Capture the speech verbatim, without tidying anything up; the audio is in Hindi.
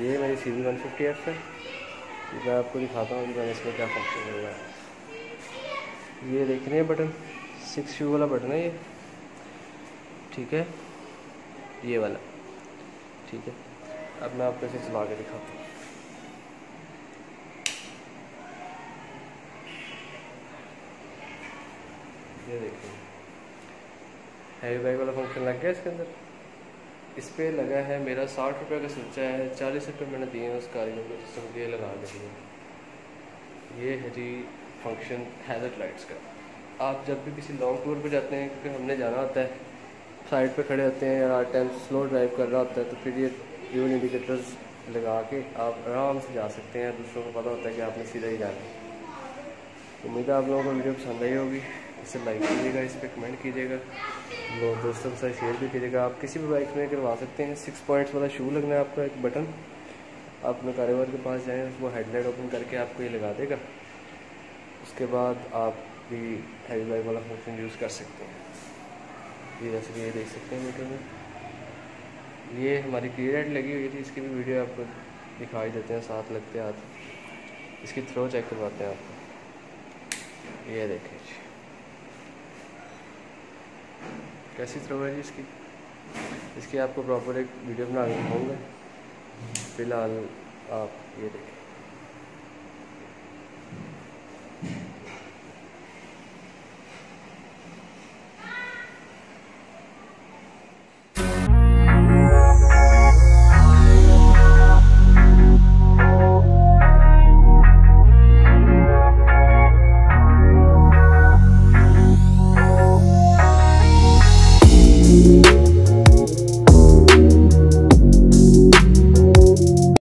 ये मेरी C B one fifty F है। मैं आपको दिखाता हूँ कि इसमें क्या फंक्शन हो रहा है। ये देख रहे हैं बटन, सिक्स व्यू वाला बटन है ये, ठीक है, ये वाला, ठीक है। अब मैं आपको इसे चला के दिखाता हूँ। ये देखिए, हैवी बैग वाला फंक्शन लग गया इसके अंदर। इस पर लगा है मेरा साठ रुपये का सोचा है, चालीस रुपये मैंने दिए हैं उस कारीगर को जिससे मुझे लगा के दिए। ये है जी फंक्शन हैज़र्ड लाइट्स का। आप जब भी किसी लॉन्ग टूर पे जाते हैं, क्योंकि हमने जाना होता है, साइड पे खड़े होते हैं या टाइम स्लो ड्राइव कर रहा होता है, तो फिर ये ड्यूल इंडिकेटर्स लगा के आप आराम से जा सकते हैं। दूसरों को पता होता है कि आपने सीधा ही जाना है। उम्मीद है आप लोगों को वीडियो पसंद आई होगी। इसे लाइक कीजिएगा, इस पर कमेंट कीजिएगा, लोग दोस्तों के साथ शेयर भी कीजिएगा। आप किसी भी बाइक में करवा सकते हैं। सिक्स पॉइंट्स वाला शू लगना है आपको, एक बटन आप अपने कारोबार के पास जाएँ, उसको हेडलाइट ओपन करके आपको ये लगा देगा। उसके बाद आप भी हैवी बाइक वाला फंक्शन यूज़ कर सकते हैं। ये जैसे ये देख सकते हैं मीटर में, ये हमारी क्लियर लगी हुई थी, इसकी भी वीडियो आपको दिखाई देते हैं साथ लगते हाथ। इसके थ्रो चेक करवाते हैं आपको, ये देखें जी कैसी थ्रो है जी इसकी। इसकी आपको प्रॉपर एक वीडियो बना के दिखाऊंगा। फिलहाल आप ये देखें।